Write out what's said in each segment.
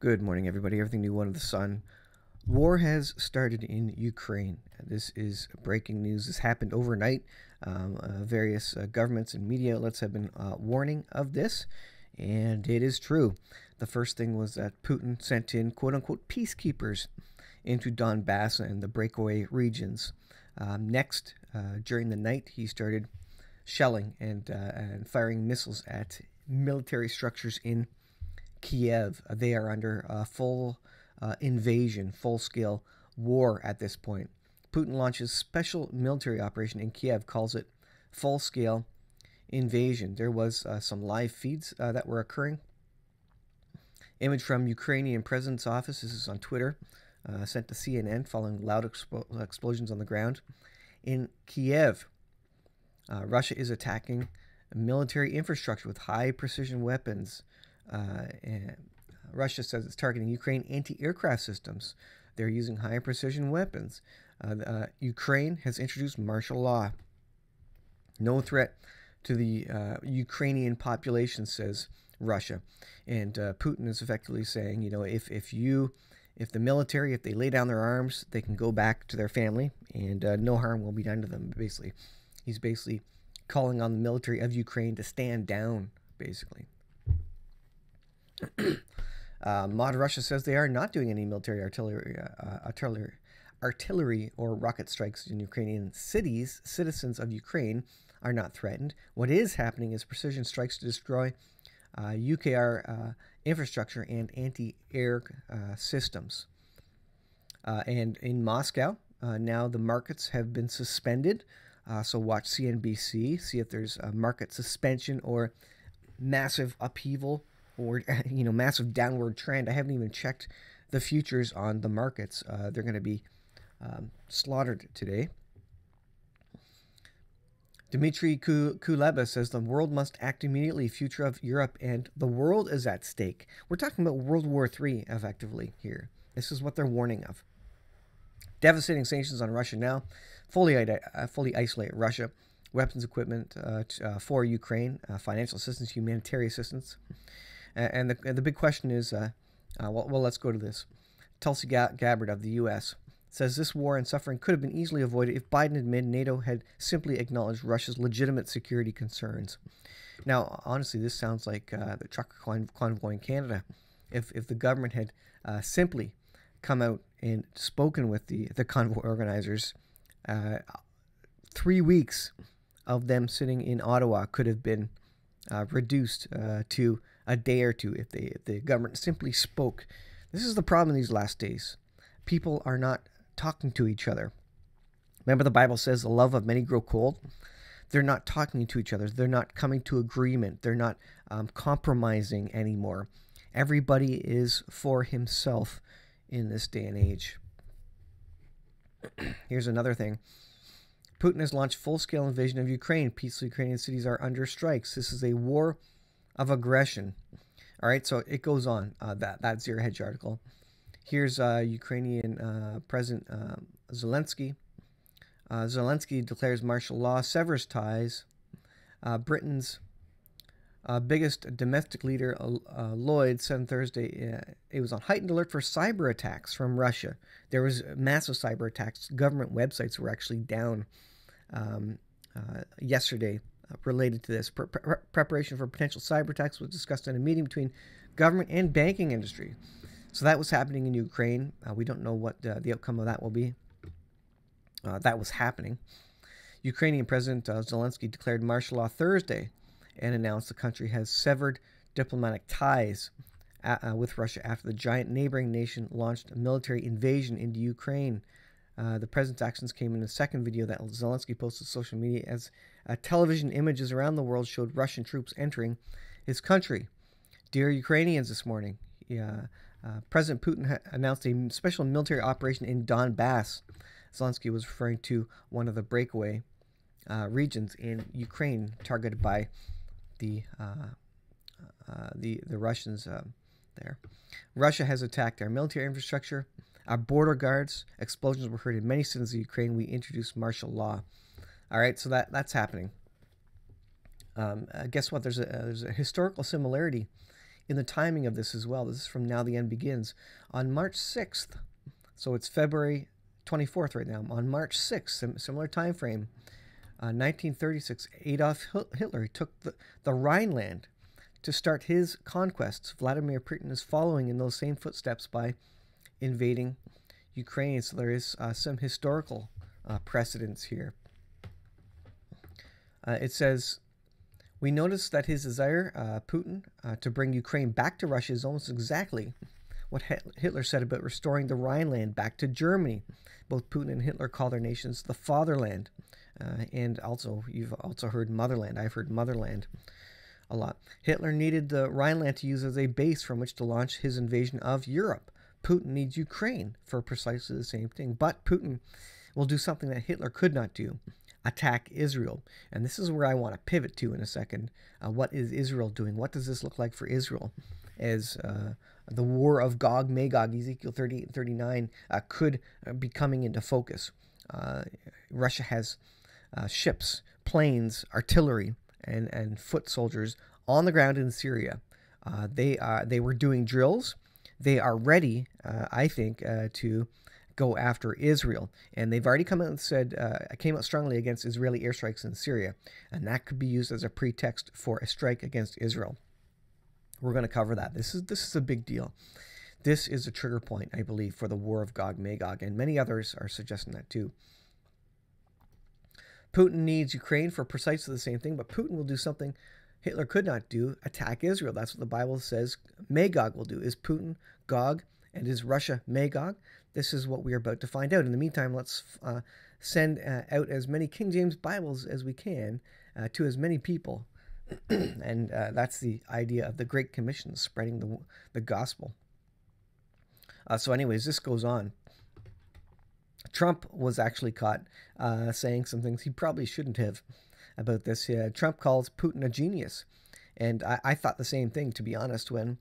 Good morning, everybody. Everything new under the sun. War has started in Ukraine. This is breaking news. This happened overnight. Various governments and media outlets have been warning of this, and it is true. The first thing was that Putin sent in quote-unquote peacekeepers into Donbass and the breakaway regions. Next, during the night, he started shelling and firing missiles at military structures in Kiev. They are under full invasion, full-scale war at this point. Putin launches special military operation in Kiev, calls it full-scale invasion. There was some live feeds that were occurring. Image from Ukrainian president's office. This is on Twitter, sent to CNN following loud explosions on the ground in Kiev. Russia is attacking military infrastructure with high-precision weapons. And Russia says it's targeting Ukraine anti-aircraft systems. They're using high-precision weapons. Ukraine has introduced martial law. No threat to the Ukrainian population, says Russia. And Putin is effectively saying, you know, if the military, if they lay down their arms, they can go back to their family, and no harm will be done to them. Basically, he's basically calling on the military of Ukraine to stand down, basically. Mod Russia says they are not doing any military artillery or rocket strikes in Ukrainian cities. Citizens of Ukraine are not threatened. What is happening is precision strikes to destroy UKR infrastructure and anti-air systems. And in Moscow, now the markets have been suspended. So watch CNBC, see if there's a market suspension or massive upheaval, or, you know, massive downward trend. I haven't even checked the futures on the markets. They're going to be slaughtered today. Dmitry Kuleba says the world must act immediately. Future of Europe and the world is at stake. We're talking about World War III effectively here. This is what they're warning of. Devastating sanctions on Russia now. Fully isolate Russia. Weapons, equipment for Ukraine. Financial assistance, humanitarian assistance. And the big question is, well, let's go to this. Tulsi Gabbard of the U.S. says this war and suffering could have been easily avoided if Biden and NATO had simply acknowledged Russia's legitimate security concerns. Now, honestly, this sounds like the truck convoy in Canada. If the government had simply come out and spoken with the convoy organizers, 3 weeks of them sitting in Ottawa could have been reduced to a day or two if the government simply spoke. This is the problem in these last days. People are not talking to each other. Remember, the Bible says the love of many grow cold. They're not talking to each other. They're not coming to agreement. They're not compromising anymore. Everybody is for himself in this day and age. Here's another thing. Putin has launched full-scale invasion of Ukraine. Peaceful Ukrainian cities are under strikes. This is a war of aggression. All right, so it goes on, that Zero Hedge article. Here's Ukrainian President Zelensky. Zelensky declares martial law, severs ties. Britain's biggest domestic leader, Lloyd, said on Thursday it was on heightened alert for cyber attacks from Russia. There was massive cyber attacks. Government websites were actually down yesterday related to this. Preparation for potential cyber attacks was discussed in a meeting between government and banking industry. So that was happening in Ukraine. We don't know what the outcome of that will be. That was happening. Ukrainian President Zelensky declared martial law Thursday and announced the country has severed diplomatic ties with Russia after the giant neighboring nation launched a military invasion into Ukraine. The president's actions came in a second video that Zelensky posted on social media as television images around the world showed Russian troops entering his country. Dear Ukrainians, this morning, President Putin announced a special military operation in Donbass. Zelensky was referring to one of the breakaway regions in Ukraine targeted by the Russians there. Russia has attacked our military infrastructure, our border guards. Explosions were heard in many cities of Ukraine. We introduced martial law. All right, so that's happening. Guess what? There's a historical similarity in the timing of this as well. This is from Now the End Begins. On March 6th, so it's February 24th right now, on March 6th, similar time frame, 1936, Adolf Hitler took the Rhineland to start his conquests. Vladimir Putin is following in those same footsteps by invading Ukraine. So there is some historical precedence here. It says, we notice that his desire, Putin, to bring Ukraine back to Russia is almost exactly what Hitler said about restoring the Rhineland back to Germany. Both Putin and Hitler call their nations the fatherland. And also, you've also heard motherland. I've heard motherland a lot. Hitler needed the Rhineland to use as a base from which to launch his invasion of Europe. Putin needs Ukraine for precisely the same thing. But Putin will do something that Hitler could not do: attack Israel. And this is where I want to pivot to in a second. What is Israel doing? What does this look like for Israel as the war of Gog Magog, Ezekiel 38 and 39, could be coming into focus? Russia has ships, planes, artillery, and foot soldiers on the ground in Syria. They were doing drills. They are ready, I think, to go after Israel, and they've already come out and said, came out strongly against Israeli airstrikes in Syria, and that could be used as a pretext for a strike against Israel. We're going to cover that. This is a big deal. This is a trigger point, I believe, for the war of Gog Magog, and many others are suggesting that too. Putin needs Ukraine for precisely the same thing, but Putin will do something Hitler could not do: attack Israel. That's what the Bible says Magog will do. Is Putin Gog, and is Russia Magog? This is what we are about to find out. In the meantime, let's send out as many King James Bibles as we can to as many people. And that's the idea of the Great Commission, spreading the gospel. So anyways, this goes on. Trump was actually caught saying some things he probably shouldn't have about this. Trump calls Putin a genius. And I thought the same thing, to be honest, when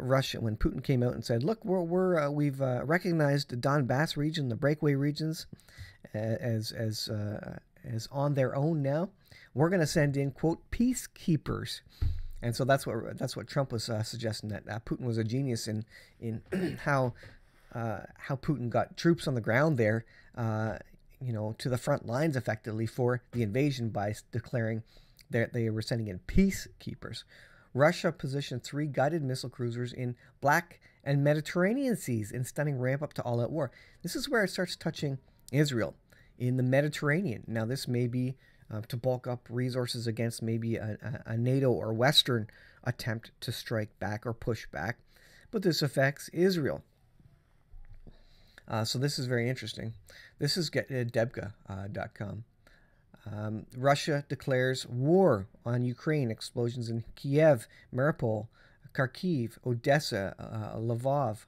Russia, when Putin came out and said, look, we've recognized the Donbass region, the breakaway regions, as on their own now. We're going to send in, quote, peacekeepers. And so that's what Trump was suggesting, that Putin was a genius in how Putin got troops on the ground there, you know, to the front lines effectively for the invasion by declaring that they were sending in peacekeepers. Russia positioned 3 guided missile cruisers in Black and Mediterranean seas in stunning ramp up to all-out war. This is where it starts touching Israel, in the Mediterranean. Now, this may be to bulk up resources against maybe a NATO or Western attempt to strike back or push back, but this affects Israel. So this is very interesting. This is Debka.com. Russia declares war on Ukraine. Explosions in Kiev, Mariupol, Kharkiv, Odessa, Lvov.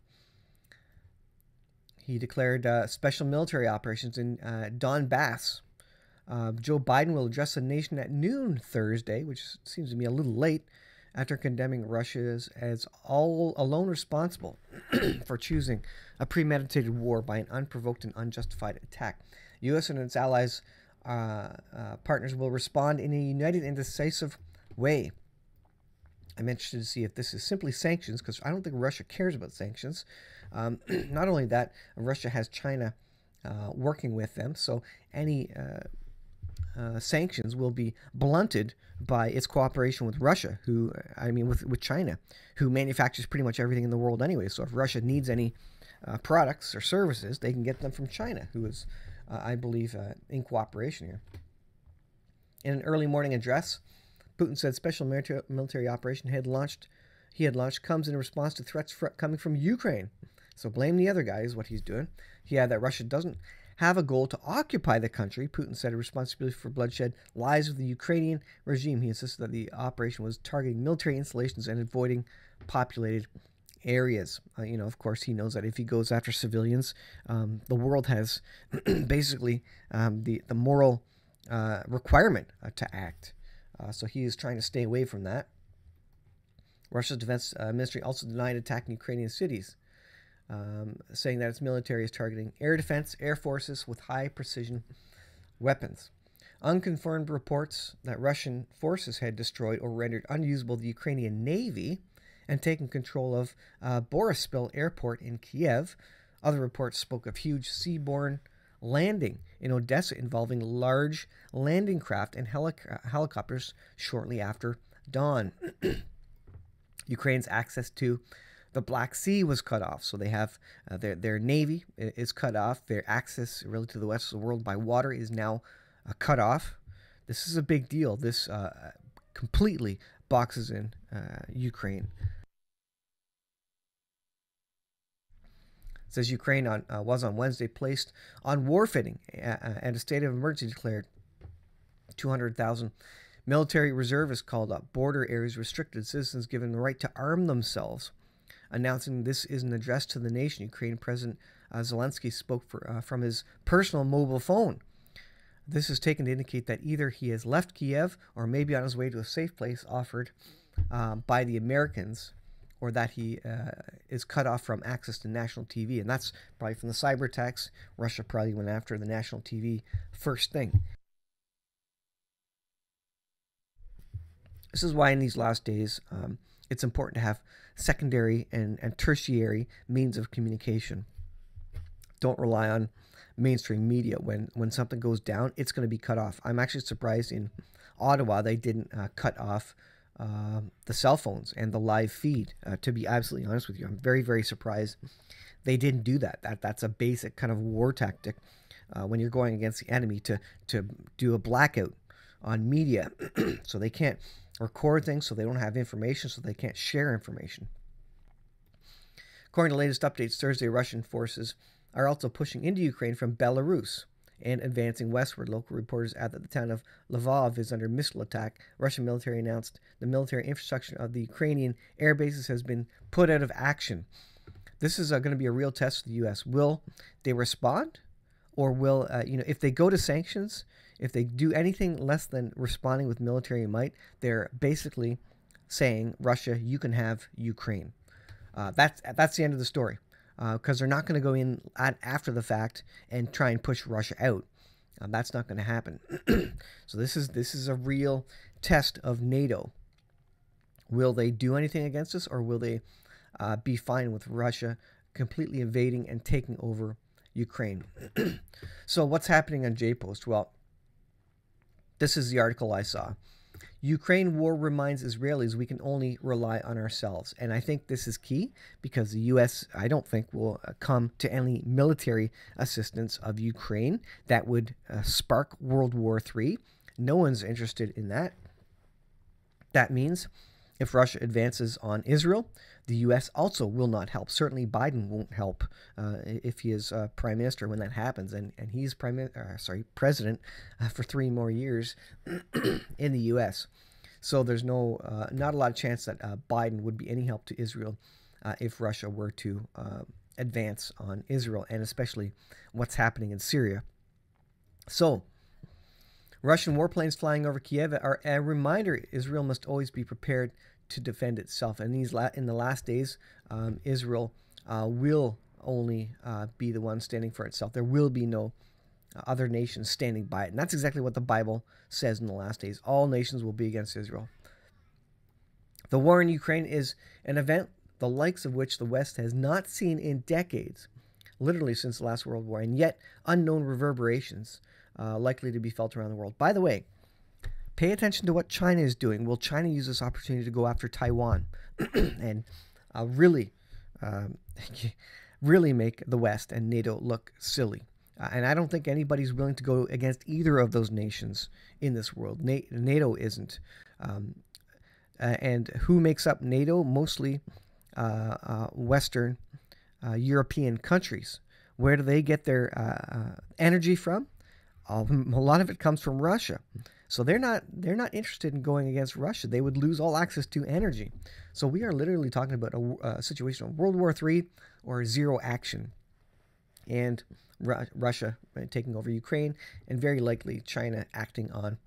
He declared special military operations in Donbass. Joe Biden will address the nation at noon Thursday, which seems to me a little late, after condemning Russia as all alone responsible for choosing a premeditated war by an unprovoked and unjustified attack. U.S. and its allies partners will respond in a united and decisive way. I'm interested to see if this is simply sanctions, because I don't think Russia cares about sanctions. Not only that, Russia has China working with them, so any sanctions will be blunted by its cooperation with Russia, who, I mean, with China, who manufactures pretty much everything in the world anyway. So if Russia needs any products or services, they can get them from China, who is, I believe, in cooperation here. In an early morning address, Putin said special military operation he had launched comes in response to threats coming from Ukraine. So blame the other guy is what he's doing. He had that Russia doesn't have a goal to occupy the country. Putin said a responsibility for bloodshed lies with the Ukrainian regime. He insisted that the operation was targeting military installations and avoiding populated areas. You know, of course, he knows that if he goes after civilians, the world has basically the moral requirement to act. So he is trying to stay away from that. Russia's defense ministry also denied attacking Ukrainian cities, saying that its military is targeting air defense, air forces with high-precision weapons. Unconfirmed reports that Russian forces had destroyed or rendered unusable the Ukrainian Navy and taken control of Borispil Airport in Kiev. Other reports spoke of huge seaborne landing in Odessa involving large landing craft and helicopters shortly after dawn. Ukraine's access to the Black Sea was cut off, so they have their navy is cut off. Their access really to the rest of the world by water is now cut off. This is a big deal. This completely boxes in Ukraine. It says Ukraine was on Wednesday placed on warfitting and a state of emergency declared. 200,000 military reservists called up. Border areas restricted. Citizens given the right to arm themselves. Announcing this is an address to the nation, Ukraine President Zelensky spoke from his personal mobile phone. This is taken to indicate that either he has left Kiev or may be on his way to a safe place offered by the Americans, or that he is cut off from access to national TV. And that's probably from the cyber attacks. Russia probably went after the national TV first thing. This is why in these last days, it's important to have secondary and tertiary means of communication. Don't rely on mainstream media. When something goes down, it's going to be cut off. I'm actually surprised in Ottawa they didn't cut off the cell phones and the live feed. To be absolutely honest with you, I'm very, very surprised they didn't do that. That's a basic kind of war tactic when you're going against the enemy to do a blackout on media, so they can't record things, so they don't have information, so they can't share information. According to the latest updates, Thursday, Russian forces are also pushing into Ukraine from Belarus and advancing westward. Local reporters add that the town of Lvov is under missile attack. Russian military announced the military infrastructure of the Ukrainian air bases has been put out of action. This is going to be a real test for the U.S. Will they respond? Or will, if they go to sanctions, if they do anything less than responding with military might, they're basically saying, Russia, you can have Ukraine. That's the end of the story, because they're not going to go in after the fact and try and push Russia out. That's not going to happen. So this is a real test of NATO. Will they do anything against us, or will they be fine with Russia completely invading and taking over Ukraine? So what's happening on JPost? Well, this is the article I saw. Ukraine war reminds Israelis we can only rely on ourselves. And I think this is key because the U.S., I don't think, will come to any military assistance of Ukraine that would spark World War III. No one's interested in that. That means if Russia advances on Israel, the U.S. also will not help. Certainly Biden won't help if he is prime minister when that happens. And he's president for 3 more years in the U.S. So there's not a lot of chance that Biden would be any help to Israel if Russia were to advance on Israel, and especially what's happening in Syria. So Russian warplanes flying over Kiev are a reminder Israel must always be prepared to defend itself. And in the last days, Israel will only be the one standing for itself. There will be no other nations standing by it. And that's exactly what the Bible says in the last days. All nations will be against Israel. The war in Ukraine is an event the likes of which the West has not seen in decades, literally since the last World War, and yet unknown reverberations likely to be felt around the world. By the way, pay attention to what China is doing. Will China use this opportunity to go after Taiwan and really make the West and NATO look silly? And I don't think anybody's willing to go against either of those nations in this world. NATO isn't. And who makes up NATO? Mostly Western European countries. Where do they get their energy from? A lot of it comes from Russia, so they're not interested in going against Russia. They would lose all access to energy. So we are literally talking about a situation of World War III or zero action, and Russia taking over Ukraine, and very likely China acting on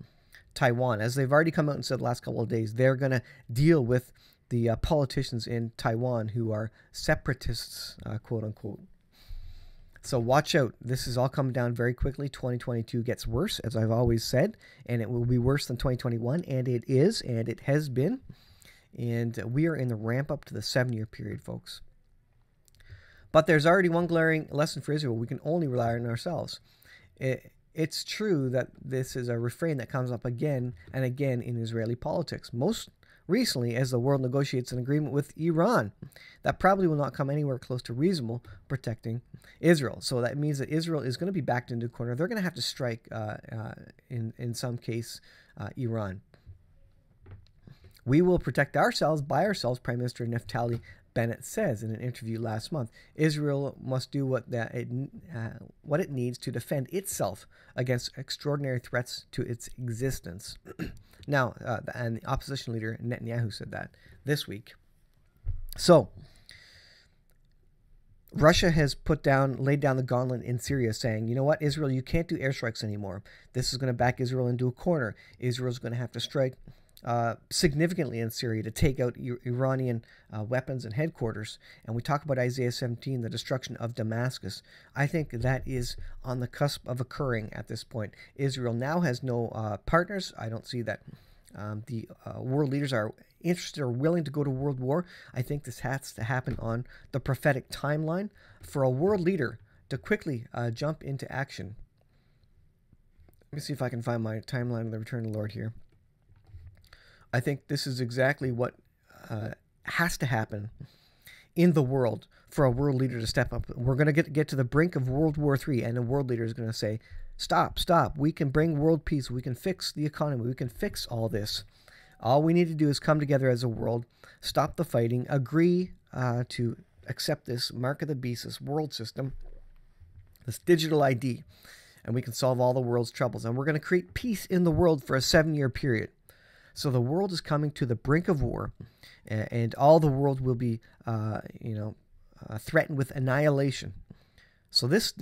Taiwan, as they've already come out and said the last couple of days. They're going to deal with the politicians in Taiwan who are separatists, quote unquote. So watch out. This is all coming down very quickly. 2022 gets worse, as I've always said, and it will be worse than 2021, and it is, and it has been. And we are in the ramp up to the 7-year period, folks. But there's already one glaring lesson for Israel. We can only rely on ourselves. It's true that this is a refrain that comes up again and again in Israeli politics, most recently as the world negotiates an agreement with Iran that probably will not come anywhere close to reasonable protecting Israel. So that means that Israel is going to be backed into a corner. They're going to have to strike, in some case, Iran. We will protect ourselves by ourselves, Prime Minister Naftali Bennett says in an interview last month. Israel must do what it needs to defend itself against extraordinary threats to its existence. Now, and the opposition leader Netanyahu said that this week. So, Russia has laid down the gauntlet in Syria, saying, you know what, Israel, you can't do airstrikes anymore. This is going to back Israel into a corner. Israel's going to have to strike significantly in Syria to take out Iranian weapons and headquarters. And we talk about Isaiah 17, the destruction of Damascus. I think that is on the cusp of occurring at this point. Israel now has no partners. I don't see that the world leaders are interested or willing to go to world war. I think this has to happen on the prophetic timeline for a world leader to quickly jump into action. Let me see if I can find my timeline of the return of the Lord here. I think this is exactly what has to happen in the world for a world leader to step up. We're going to get to the brink of World War III, and a world leader is going to say, stop, stop. We can bring world peace. We can fix the economy. We can fix all this. All we need to do is come together as a world, stop the fighting, agree to accept this mark of the beast, this world system, this digital ID, and we can solve all the world's troubles. And we're going to create peace in the world for a 7-year period. So the world is coming to the brink of war, and all the world will be, threatened with annihilation. So this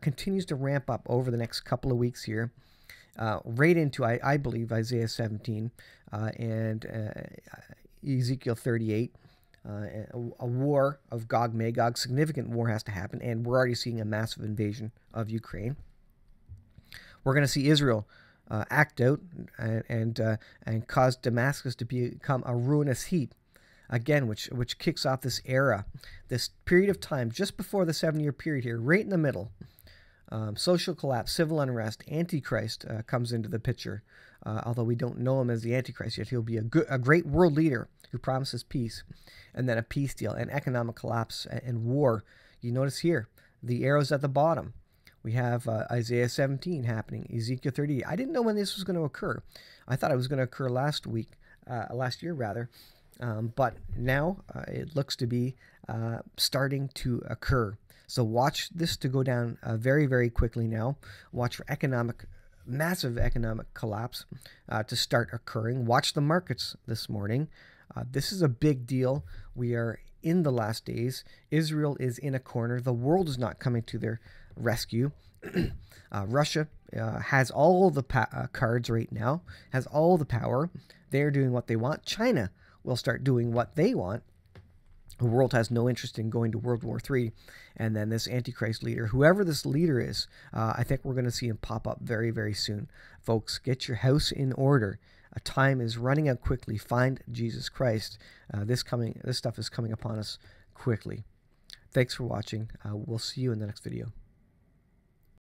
continues to ramp up over the next couple of weeks here, right into, I believe, Isaiah 17 and Ezekiel 38. A war of Gog Magog, significant war has to happen, and we're already seeing a massive invasion of Ukraine. We're going to see Israel act out and cause Damascus to become a ruinous heap again, which kicks off this era, this period of time just before the 7-year period here, right in the middle. Social collapse, civil unrest, Antichrist comes into the picture. Although we don't know him as the Antichrist yet, he'll be a great world leader who promises peace, and then a peace deal, and economic collapse and war. You notice here the arrows at the bottom. We have Isaiah 17 happening, Ezekiel 38. I didn't know when this was going to occur. I thought it was going to occur last year. But now it looks to be starting to occur. So watch this to go down very, very quickly now. Watch for massive economic collapse to start occurring. Watch the markets this morning. This is a big deal. We are in the last days. Israel is in a corner. The world is not coming to their rescue. Russia has all the cards right now, has all the power. They're doing what they want. China will start doing what they want. The world has no interest in going to World War III. And then this Antichrist leader, whoever this leader is, I think we're going to see him pop up very, very soon. Folks, get your house in order. A time is running out quickly. Find Jesus Christ. This stuff is coming upon us quickly. Thanks for watching. We'll see you in the next video.